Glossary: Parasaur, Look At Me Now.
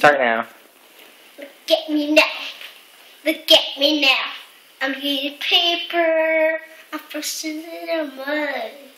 Start now. Look at me now. Look at me now. I'm getting paper. I'm pressing in the mud.